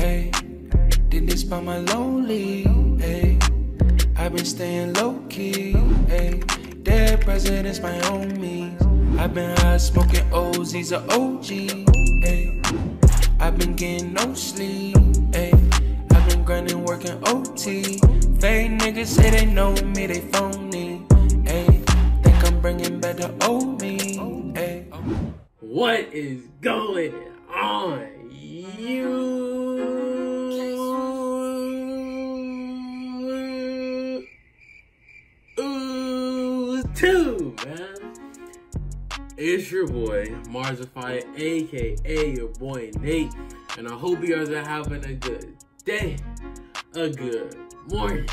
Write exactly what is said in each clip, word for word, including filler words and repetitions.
Hey, did this by my lonely. Hey, I've been staying low key. Hey, dead presidents, my homies. I've been high smoking O's, these are O G. Hey, I've been getting no sleep. Hey, I've been grinding, working O T. Fake niggas say they know me, they phony. Hey, think I'm bringing back the old me. Hey, what is going on? You ooh, two, man. It's your boy Marzify, aka your boy Nate, and I hope you guys are having a good day, a good morning,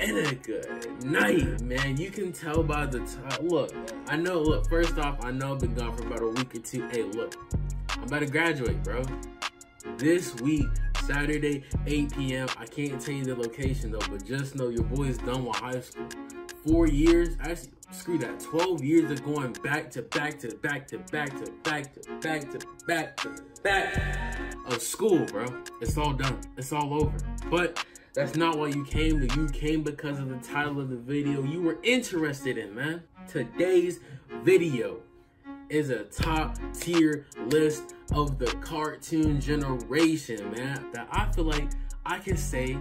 and a good night, man. You can tell by the time. Look, I know. Look, first off, I know I've been gone for about a week or two. Hey, look. I'm about to graduate, bro. This week, Saturday, eight p m I can't tell you the location, though, but just know your boy's done with high school. Four years, actually, screw that, twelve years of going back to back to back to back to back to back to back to back of school, bro. It's all done. It's all over. But that's not why you came. You came because of the title of the video you were interested in, man. Today's video is a top tier list of the cartoon generation, man, that I feel like I can say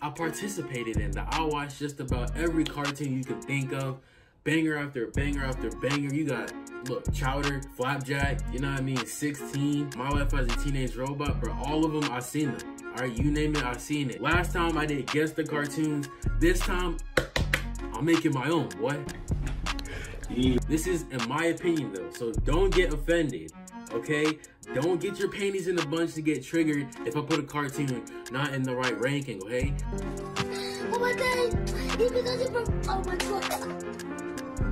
I participated in, that I watched just about every cartoon you could think of, banger after banger after banger. You got, look, Chowder, Flapjack, you know what I mean, sixteen, My Life as a Teenage Robot, bro, all of them, I've seen them, all right, you name it, I've seen it. Last time I did guess the cartoons, this time, I'm making my own, boy. This is in my opinion though, so don't get offended, okay? Don't get your panties in a bunch to get triggered if I put a cartoon not in the right ranking, okay? Oh my god, you because you're from, oh my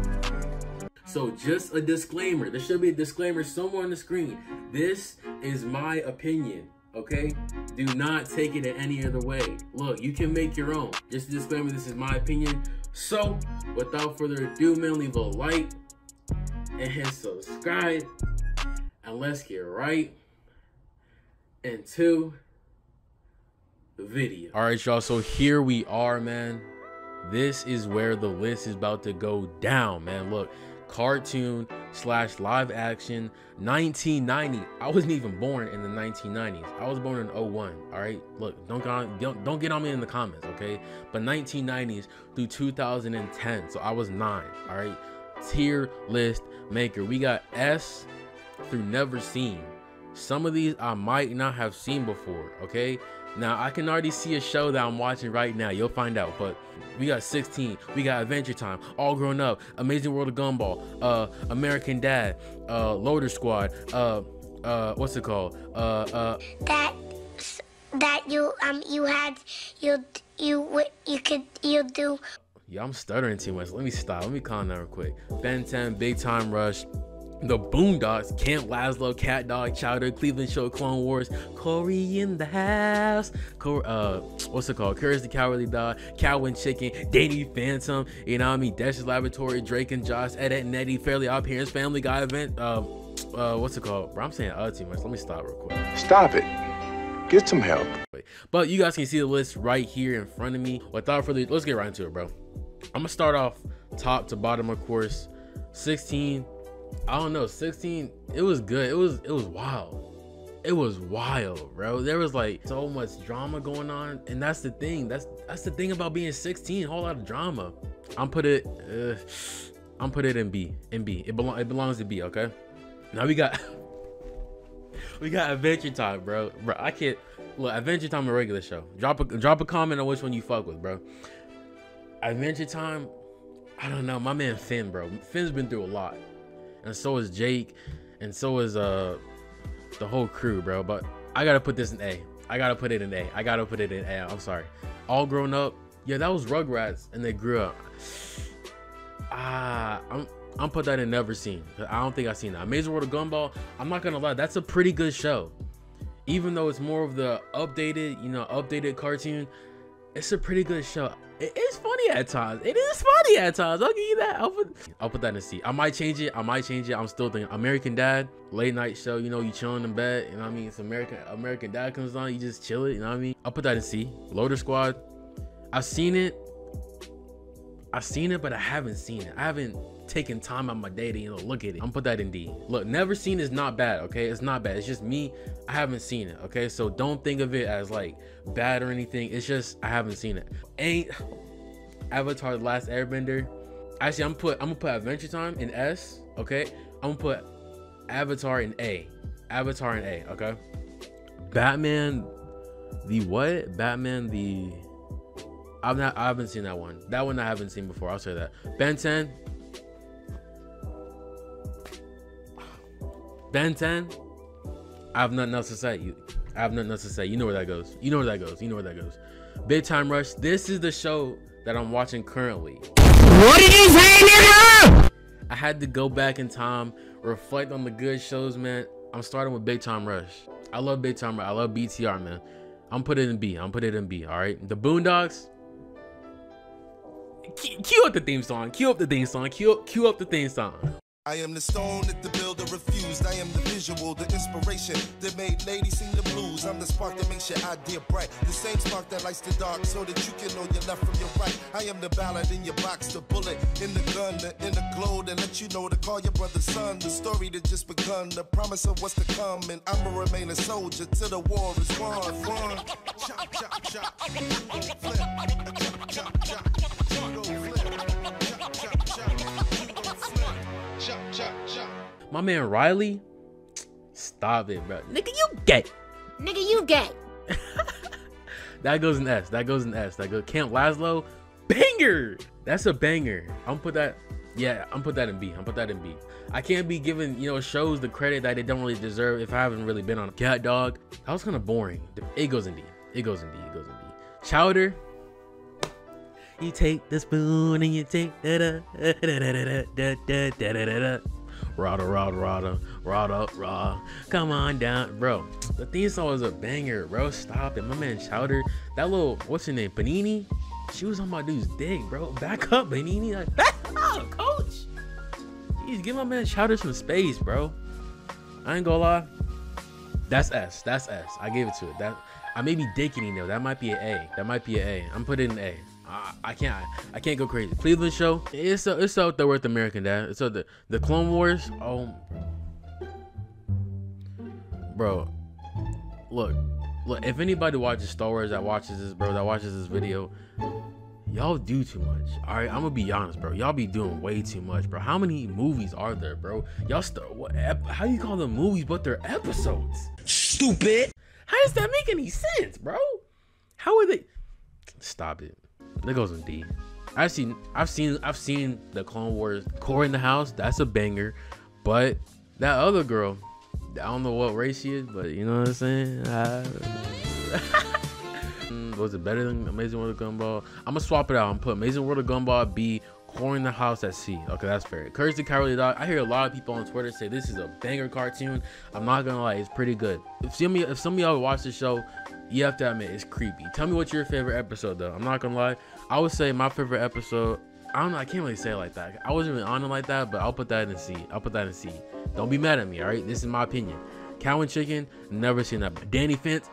god. So just a disclaimer, there should be a disclaimer somewhere on the screen. This is my opinion, okay? Do not take it in any other way. Look, you can make your own. Just a disclaimer, this is my opinion. So, without further ado, man, leave a like and hit subscribe, and let's get right into the video. All right, y'all, so here we are, man. This is where the list is about to go down, man. Look, cartoon slash live action, nineteen ninety. I wasn't even born in the nineteen nineties. I was born in oh one. All right, look, don't get on, don't, don't get on me in the comments, okay? But nineteen nineties through two thousand ten, so I was nine. All right, tier list maker, we got S through never seen. Some of these I might not have seen before, okay? Now I can already see a show that I'm watching right now, you'll find out. But we got sixteen, we got Adventure Time, All Grown Up, Amazing World of Gumball, uh American Dad, uh Loader Squad, uh uh what's it called, uh uh that that you um you had you you you could you do yeah I'm stuttering too much, let me stop, let me calm down real quick. Ben ten, Big Time Rush, The Boondocks, Camp Lazlo, Cat Dog, Chowder, Cleveland Show, Clone Wars, Corey in the House, Cor uh, what's it called? Courage the Cowardly Dog, Cow and Chicken, Danny Phantom, you know what I mean? Dexter's Laboratory, Drake and Josh, Ed, Ed and Eddie, Fairly Odd Parents, Family Guy Event, uh, uh, what's it called? Bro, I'm saying uh too much. Let me stop real quick. Stop it. Get some help. But you guys can see the list right here in front of me. Without further, let's get right into it, bro. I'm gonna start off top to bottom, of course. sixteen. I don't know, sixteen, it was good. It was it was wild. It was wild, bro. There was like so much drama going on, and that's the thing. That's that's the thing about being sixteen, a whole lot of drama. I'm put it uh, I'm put it in B. In B. It belong it belongs to B, okay? Now we got we got Adventure Time, bro. Bro, I can't look, Adventure Time a regular show. Drop a drop a comment on which one you fuck with, bro. Adventure Time, I don't know, my man Finn, bro. Finn's been through a lot. And so is Jake, and so is uh the whole crew, bro. But I gotta put this in A. I gotta put it in A. I gotta put it in A. I'm sorry. All Grown Up. Yeah, that was Rugrats, and they grew up. Ah, I'm I'm put that in never seen. I don't think I've seen that. Amazing World of Gumball. I'm not gonna lie, that's a pretty good show, even though it's more of the updated, you know, updated cartoon. It's a pretty good show. It is funny at times. It is funny at times. I'll give you that. I'll put, I'll put that in the seat. I might change it. I might change it. I'm still thinking American Dad, late night show. You know, you chilling in bed. You know what I mean? It's American American Dad comes on. You just chill it. You know what I mean? I'll put that in C. Loader Squad. I've seen it. I've seen it, but I haven't seen it. I haven't taken time out of my day to, you know, look at it. I'm put that in D. Look, never seen is not bad, okay? It's not bad. It's just me. I haven't seen it, okay? So don't think of it as like bad or anything. It's just I haven't seen it. Ain't Avatar: The Last Airbender. Actually, I'm put I'm gonna put Adventure Time in S, okay? I'm gonna put Avatar in A. Avatar in A, okay? Batman the what? Batman the I'm not I haven't seen that one. That one I haven't seen before. I'll say that. Ben ten. Ben ten, I have nothing else to say. You, I have nothing else to say. You know where that goes. You know where that goes. You know where that goes. Big Time Rush. This is the show that I'm watching currently. What did you say, nigga? I had to go back in time, reflect on the good shows, man. I'm starting with Big Time Rush. I love Big Time Rush. I love B T R, man. I'm putting it in B. I'm putting it in B. All right. The Boondocks. Cue up the theme song. Cue up the theme song. Cue up, cue up the theme song. I am the stone that the builder refused. I am the visual, the inspiration that made ladies sing the blues. I'm the spark that makes your idea bright. The same spark that lights the dark so that you can know your left from your right. I am the ballad in your box, the bullet in the gun, the inner glow that lets you know to call your brother's son. The story that just begun, the promise of what's to come. And I'ma remain a soldier till the war is won. Won. Chop, chop, chop. Go flip. Chop, chop, chop. Go flip. Chop, chop, chop. Chop, chop, chop. My man Riley, stop it, bro. Nigga, you gay. Nigga, you gay. That goes in S. That goes in S. That goes Camp Lazlo, banger. That's a banger. I'm put that. Yeah, I'm put that in B. I'm put that in B. I can't be giving, you know, shows the credit that they don't really deserve if I haven't really been on. Cat Dog. That was kind of boring. It goes in D. It goes in D. It goes in D. Chowder. You take the spoon and you take da da da da da da da da da da da da. Rada rada rada rada rada. Come on down, bro. The theme song was a banger, bro. Stop it, my man Chowder. That little what's her name, Panini? She was on my dude's dick, bro. Back up, Panini. Like back up, coach. Jeez, give my man Chowder some space, bro. I ain't gonna lie. That's S. That's S. I gave it to it. That I may be dicking though. That might be an A. That might be an A. I'm putting an A. I, I can't I can't go crazy. Cleveland show, it's a, it's out there with American Dad. It's out the the Clone Wars. Oh, bro, look, look. If anybody watches Star Wars, that watches this, bro, that watches this video, y'all do too much. All right, I'm gonna be honest, bro. Y'all be doing way too much, bro. How many movies are there, bro? Y'all start what? How you call them movies, but they're episodes? Stupid. How does that make any sense, bro? How are they? Stop it. That goes in D. I've seen, I've seen, I've seen the Clone Wars. Korra in the House. That's a banger. But that other girl, I don't know what race she is, but you know what I'm saying. I, was it better than Amazing World of Gumball? I'm gonna swap it out and put Amazing World of Gumball B. Corn the House at C. Okay, that's fair. Courage the Cowardly Dog. I hear a lot of people on Twitter say this is a banger cartoon. I'm not gonna lie, it's pretty good. If some of, y if some of y'all watch the show, you have to admit it's creepy. Tell me what's your favorite episode though. I'm not gonna lie. I would say my favorite episode. I don't know. I can't really say it like that. I wasn't really on it like that, but I'll put that in C. I'll put that in C. Don't be mad at me. All right, this is my opinion. Cow and Chicken. Never seen that. Danny Fence.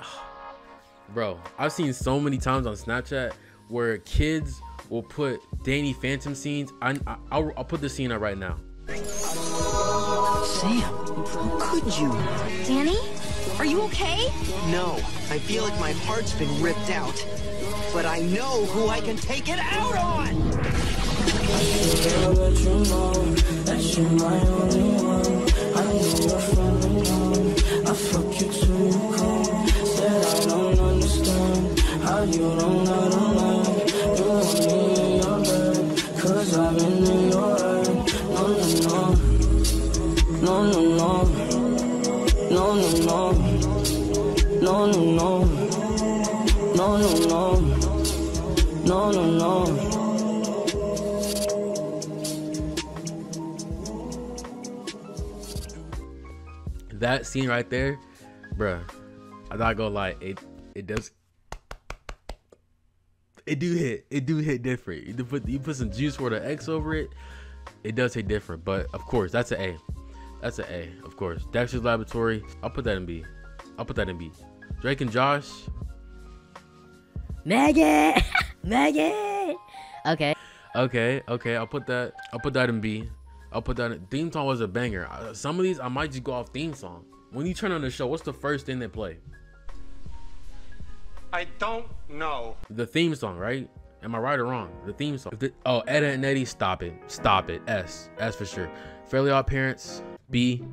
Bro, I've seen so many times on Snapchat where kids will put Danny Phantom scenes. I, I, I'll, I'll put the scene up right now. Sam, how could you? Danny, are you okay? No, I feel like my heart's been ripped out, but I know who I can take it out on. No, no, no, no, no, no, no, no. That scene right there, bruh, I'm not gonna lie, it, it does, it do hit. It do hit different. You put you put some juice or the X over it, it does hit different. But of course, that's an A. That's an A, of course. Dexter's Laboratory, I'll put that in B. I'll put that in B. Drake and Josh. Maggie! Maggie! Okay. Okay, okay, I'll put that I'll put that in B. I'll put that in theme song was a banger. Some of these I might just go off theme song. When you turn on the show, what's the first thing they play? I don't know. The theme song, right? Am I right or wrong? The theme song. The, oh, Ed and Eddie, stop it. Stop it. S. S for sure. Fairly Odd Parents, B.